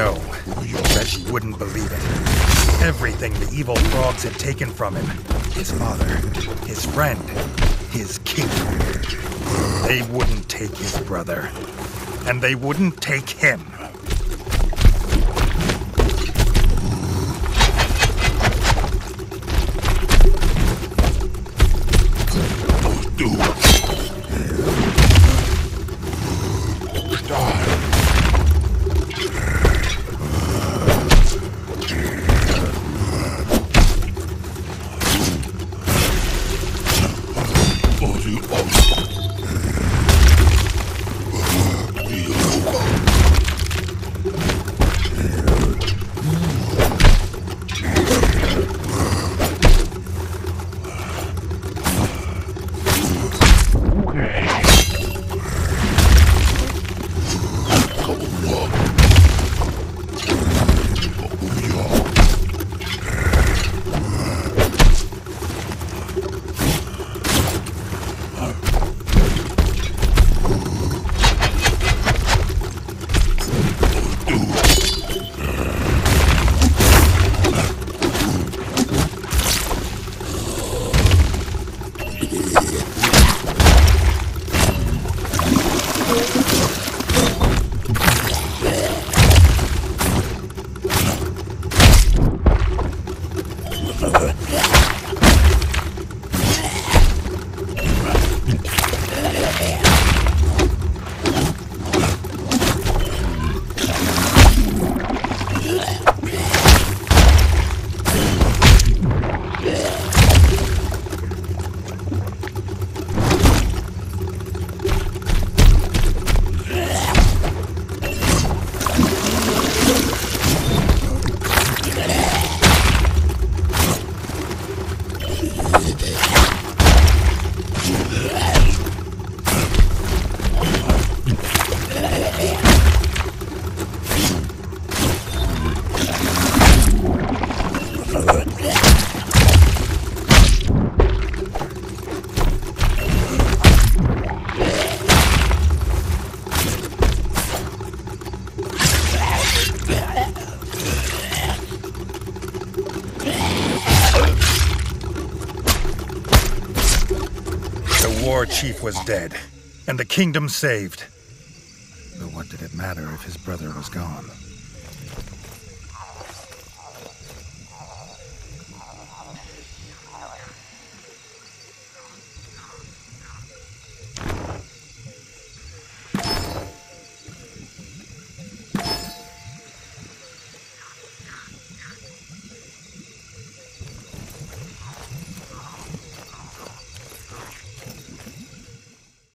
No, Fetch wouldn't believe it. Everything the evil frogs had taken from him, his father, his friend, his kingdom. They wouldn't take his brother, and they wouldn't take him. Chief was dead, and the kingdom saved. But what did it matter if his brother was gone?